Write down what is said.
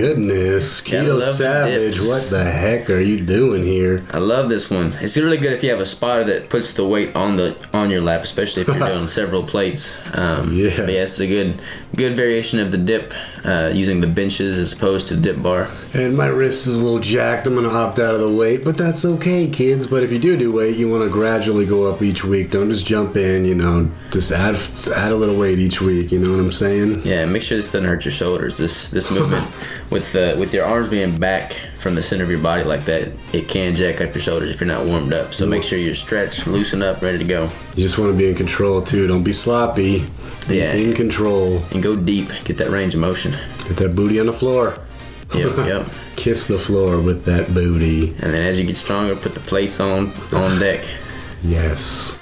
goodness. Keto Savage, what the heck are you doing here? I love this one. It's really good if you have a spotter that puts the weight on the your lap, especially if you're doing several plates. Yeah. But yeah, it's a good variation of the dip, using the benches as opposed to the dip bar. And my wrist is a little jacked. I'm going to opt out of the weight, but that's okay, kids. But if you do weight, you want to gradually go up each week. Don't just jump in, you know, just add a little weight each week. You know what I'm saying? Yeah, make sure this doesn't hurt your shoulders. This movement with your arms being back from the center of your body like that, it can jack up your shoulders if you're not warmed up. So make sure you're stretched, loosened up, ready to go. You just want to be in control too. Don't be sloppy. Yeah. In control. And go deep. Get that range of motion. Get that booty on the floor. Yep, yep. Kiss the floor with that booty. And then as you get stronger, put the plates on deck. Yes.